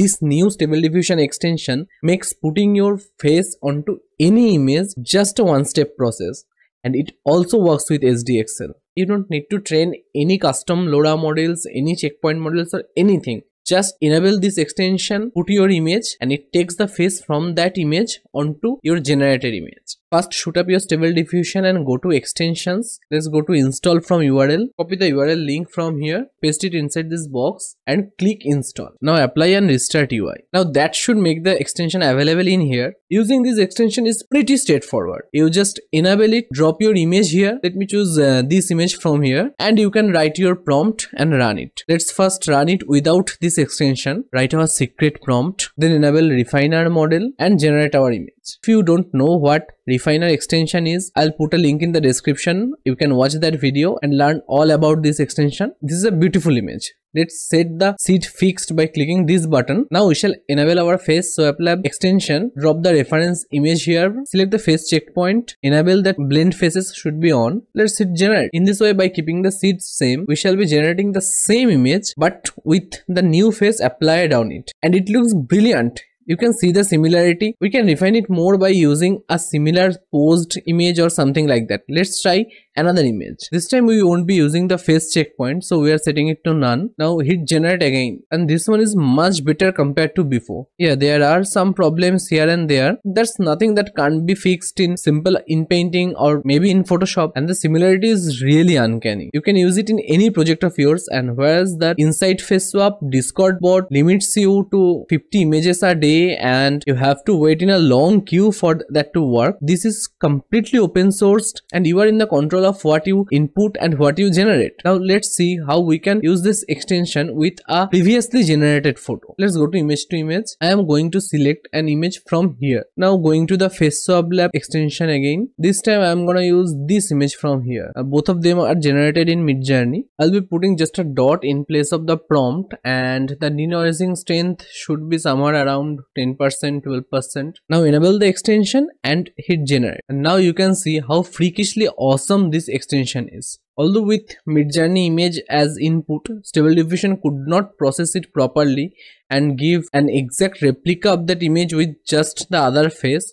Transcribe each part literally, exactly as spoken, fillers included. This new Stable Diffusion extension makes putting your face onto any image just a one-step process, and it also works with S D X L. You don't need to train any custom LoRA models, any checkpoint models or anything. Just enable this extension, put your image, and it takes the face from that image onto your generated image. First, shoot up your Stable Diffusion and go to extensions. Let's go to install from U R L. Copy the U R L link from here, paste it inside this box and click install. Now apply and restart U I. Now that should make the extension available in here. Using this extension is pretty straightforward. You just enable it, drop your image here. Let me choose uh, this image from here, and you can write your prompt and run it. Let's first run it without this extension. Write our secret prompt, then enable Refiner model and generate our image. If you don't know what Refiner extension is, I'll put a link in the description. You can watch that video and learn all about this extension. This is a beautiful image. Let's set the seat fixed by clicking this button. Now we shall enable our face swap lab extension. Drop the reference image here. Select the face checkpoint. Enable that blend faces should be on. Let's hit generate. In this way, by keeping the seats same, we shall be generating the same image but with the new face applied on it. And it looks brilliant. You can see the similarity. We can refine it more by using a similar posed image or something like that. Let's try another image. This time we won't be using the face checkpoint, so we are setting it to none. Now hit generate again, and this one is much better compared to before. Yeah, there are some problems here and there. That's nothing that can't be fixed in simple in painting or maybe in Photoshop, and the similarity is really uncanny. You can use it in any project of yours, and whereas the Insight face swap Discord bot limits you to fifty images a day, and you have to wait in a long queue for that to work, this is completely open sourced and you are in the control of what you input and what you generate. Now let's see how we can use this extension with a previously generated photo. Let's go to image to image. I am going to select an image from here. Now going to the face swap lab extension again. This time I am gonna use this image from here. Uh, both of them are generated in Midjourney. I'll be putting just a dot in place of the prompt, and the denoising strength should be somewhere around ten percent, twelve percent. Now enable the extension and hit generate. And now you can see how freakishly awesome this extension is. Although with Midjourney image as input, Stable Diffusion could not process it properly and give an exact replica of that image with just the other face.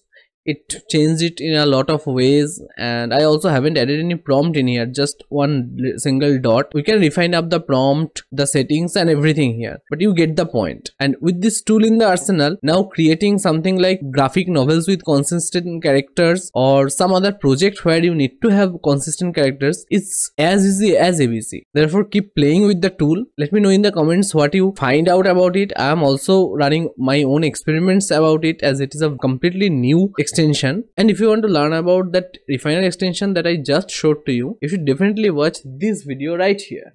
It changed it in a lot of ways, and I also haven't added any prompt in here, just one single dot. We can refine up the prompt, the settings and everything here, but you get the point. And with this tool in the arsenal, now creating something like graphic novels with consistent characters or some other project where you need to have consistent characters, it's as easy as A B C. Therefore keep playing with the tool. Let me know in the comments what you find out about it. I am also running my own experiments about it, as it is a completely new extension. Extension. And if you want to learn about that Refiner extension that I just showed to you, you should definitely watch this video right here.